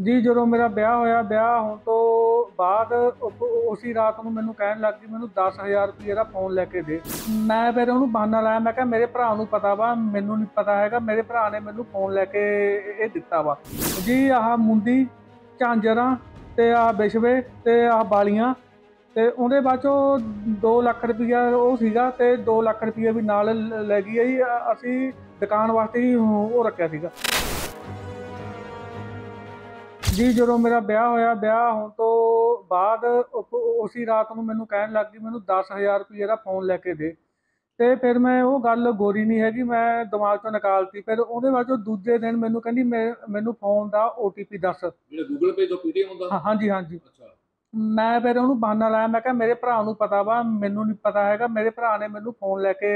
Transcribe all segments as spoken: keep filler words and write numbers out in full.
जी जो मेरा ब्याह होया ब्याह होने तो बाद उसी रात को मैनू कहन लग गई मैनू दस हज़ार रुपये का फोन लैके दे। मैं फिर उन्होंने बहाना लाया, मैं कहा मेरे भरा नू पता वा, मैनू नहीं पता हैगा, मेरे भरा ने मैनू फोन लैके ये दिता वा जी। आह मुंदी झांजर ते आह बिछवे ते आह बालियां ते उहदे बाद दो लख रुपया वो सीगा ते दो लख रुपया भी नाल लै गई जी। असी दुकान वास्ते ही वो रखा सीगा जी। जो मेरा ब्याह होया ब्याह होने तो बाद उसी रात को मैनू कहन लग गई मैनू दस हज़ार रुपये का फोन लैके दे। तो फिर मैं वो गल गोरी नहीं हैगी मैं दिमाग चो निकालती। फिर उहदे बाद दूजे दिन मैनू कहंदी मैं मैनू फोन का ओ टी पी दस। गूगल पे जो पीटीएम हुंदा? हाँ जी हाँ जी। अच्छा। मैं फिर उन्होंने बहाना लाया, मैं कहा मेरे भरा नू पता वा, मैनू नहीं पता हैगा, मेरे भरा ने मैनू फोन लैके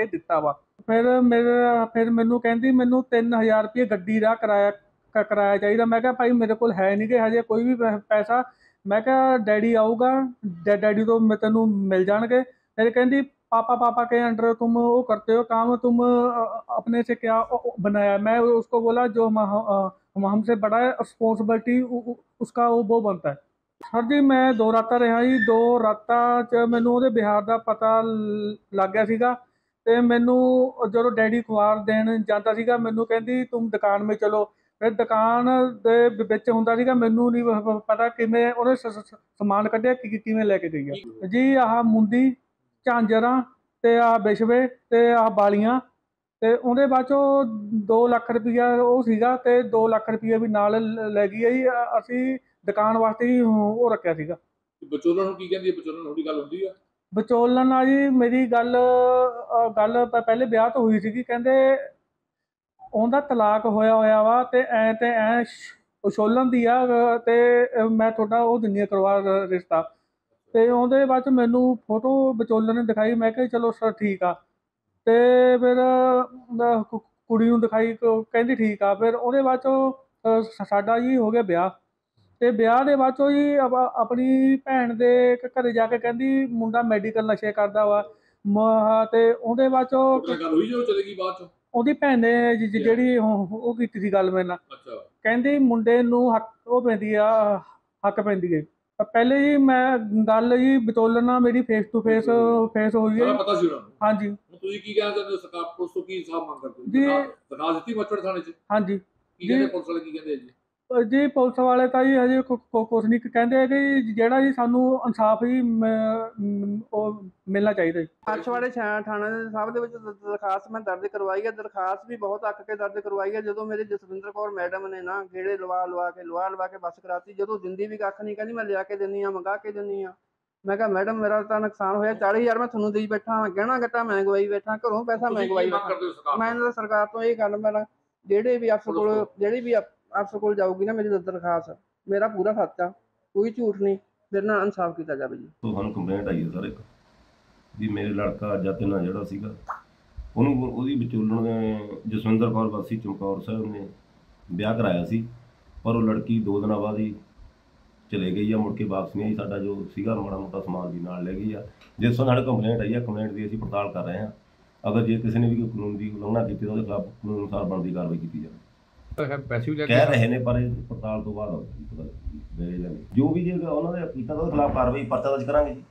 ये दिता वा। फिर मेरा फिर मैनू कहंदी मैनू तीन हज़ार रुपये गड्डी दा किराया किराया चाहिए। मैं क्या भाई मेरे को है नहीं कि हजे कोई भी पैसा, मैं क्या डैडी आऊगा डै डैडी तो मैं तेनों मिल जाएंगे। फिर कहती पापा पापा के अंडर तुम वो करते हो काम, तुम अपने से क्या बनाया। मैं उसको बोला जो हमसे बड़ा है रिस्पोंसिबिलिटी उसका वो वो बनता है। सर जी मैं दो रात रहा जी, दो रात मैनू वो बिहार का पता लग गया सीगा। तो मैनू जो डैडी खुआर देन जाता सीगा मैनू कहती तुम दुकान में चलो। फिर दुकान के बिच हुंदा सीगा मैनू नहीं पता किवें उहने समान कढ़िया कि किवें लैके गई आ जी। आह मुंदी झांजरां ते आह बिछवे ते आह बालियां ते उहदे बाद दो लख रुपया वो सीगा ते दो लख रुपया भी नाल लै गई जी। असी दुकान वास्ते ही वो रखा सीगा। बचोलन की कहंदी है? बचोलन थोड़ी गल हुंदी है? बचोलन आ जी मेरी गल गल पहले ब्याह तो हुई सीगी। कहंदे उनका तलाक होया होया वा ते ऐ ते ऐ छोलन दी आ ते मैं थोड़ा वो दिनी करवा रिश्ता। तो उनके बाद मैनू फोटो विचोलन ने दिखाई, मैं कहा चलो सर ठीक आ। तो फिर कुड़ी नूं दिखाई कहती ठीक आ। फिर उहदे बाद साडा जी हो गया ब्याह। तो ब्याह के बाद जी अपनी भैन दे घरे जाके कहती मुंडा मैडिकल नशे करता वा। तो उहदे बाद ਉਹਦੀ ਭੈਣ ਨੇ ਜਿਹੜੀ ਉਹ ਕੀਤੀ ਸੀ ਗੱਲ ਮੇਰੇ ਨਾਲ। ਅੱਛਾ। ਕਹਿੰਦੀ ਮੁੰਡੇ ਨੂੰ ਹੱਕ ਉਹ ਪੈਂਦੀ ਆ ਹੱਕ ਪੈਂਦੀ ਹੈ। ਪਹਿਲੇ ਹੀ ਮੈਂ ਗੱਲ ਜੀ ਵਿਚੋਲਣਾ ਮੇਰੀ ਫੇਸ ਟੂ ਫੇਸ ਫੇਸ ਹੋਈ ਹੈ। ਪਤਾ ਸੀ ਉਹਨੂੰ? ਹਾਂਜੀ। ਤੁਸੀਂ ਕੀ ਕਹਿਣਾ ਚਾਹੁੰਦੇ ਹੋ ਸਰਕਾਰ ਪੁਲਿਸ ਤੋਂ? ਕੀ ਹਿਸਾਬ ਮੰਗ ਕਰਦੇ ਹੋ ਜੀ? ਦਰਖਾਸਤ ਦਿੱਤੀ ਮੱਛੜ ਥਾਣੇ 'ਚ? ਹਾਂਜੀ। ਕੀ ਕਹਿੰਦੇ ਪੁਲਿਸ ਵਾਲੇ? ਕੀ ਕਹਿੰਦੇ ਜੀ ਜੀ ਪੁਲਿਸ ਵਾਲੇ ਤਾਂ ਜੀ ਹਜੇ ਕੁਛ ਨਹੀਂ ਕਹਿੰਦੇ ਕਿ ਜਿਹੜਾ ਜੀ ਸਾਨੂੰ ਇਨਸਾਫ ਹੀ ਉਹ ਮਿਲਣਾ ਚਾਹੀਦਾ ਜੀ। ਅਰਸ਼ਵਾੜੇ ਥਾਣਾ ਸਾਹਿਬ ਦੇ ਵਿੱਚ ਦਰਖਾਸਤ ਮੈਂ ਦਰਜ ਕਰਵਾਈ ਹੈ। ਦਰਖਾਸਤ ਵੀ ਬਹੁਤ ਅੱਕ ਕੇ ਦਰਜ ਕਰਵਾਈ ਹੈ। ਜਦੋਂ ਮੇਰੇ ਜਸਵਿੰਦਰ ਕੌਰ ਮੈਡਮ ਨੇ ਨਾ ਗੇੜੇ ਲਵਾ ਲਵਾ ਕੇ ਲਵਾ ਲਵਾ ਕੇ ਬੱਸ ਕਰਾਤੀ। ਜਦੋਂ ਦਿੰਦੀ ਵੀ ਕੱਖ ਨਹੀਂ, ਕਹਿੰਦੀ ਮੈਂ ਲਿਆ ਕੇ ਦਿੰਦੀ ਹਾਂ, ਮੰਗਾ ਕੇ ਦਿੰਦੀ ਹਾਂ। ਮੈਂ ਕਿਹਾ ਮੈਡਮ ਮੇਰਾ ਤਾਂ ਨੁਕਸਾਨ ਹੋਇਆ, ਚਾਲੀ ਹਜ਼ਾਰ ਮੈਂ ਤੁਹਾਨੂੰ ਦੇਈ ਬੈਠਾ, ਗਹਿਣਾ ਗੱਟਾ ਮੈਂ ਗਵਾਈ ਬੈਠਾ, ਘਰੋਂ ਪੈਸਾ ਮੈਂ ਗਵਾਈ ਬੈਠਾ। ਮੈਂ ਇਹਨਾਂ ਸਰਕਾਰ ਤੋਂ ਇਹ ਗੱਲ ਮੇਰਾ ਜਿਹੜੇ ਵੀ ਅਫਸਰ ਕੋਲ ਜਿਹੜੀ ਵੀ आपसे कोल जाऊंगी ना मेरी दरखास्त, मेरा पूरा सच्चा, कोई झूठ नहीं, मेरे ना इंसाफ किया जाए जी। तो हम कंप्लेंट आई है सर एक भी मेरे लड़का जाते ना जड़ा सीगा उन्होंने उहदी विचोलण जसविंदर कौर वासी चमकौर साहब ने ब्याह कराया सी, पर वो लड़की दो दिन बाद ही चले गई है, मुड़ के वापस नहीं आई। साडा जो सीगा माड़ा मोटा समान भी नाल लै गई है। जिस तरह साडे कंप्लेंट आई है, कंप्लेंट दी असीं पड़ताल कर रहे हैं। अगर जे किसी ने भी कोई कानून की उलंघना की तो खिलाफ कानून अनुसार बनती कार्रवाई की जाए। कह रहे ने पर पड़ताल तो बाद जो भी जो उन्होंने खिलाफ कार्रवाई परचा दर्ज करांगे जी।